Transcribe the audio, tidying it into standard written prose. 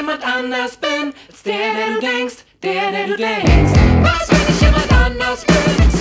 jemand anders bin, als der du denkst, der du denkst. Was, wenn ich jemand anders bin?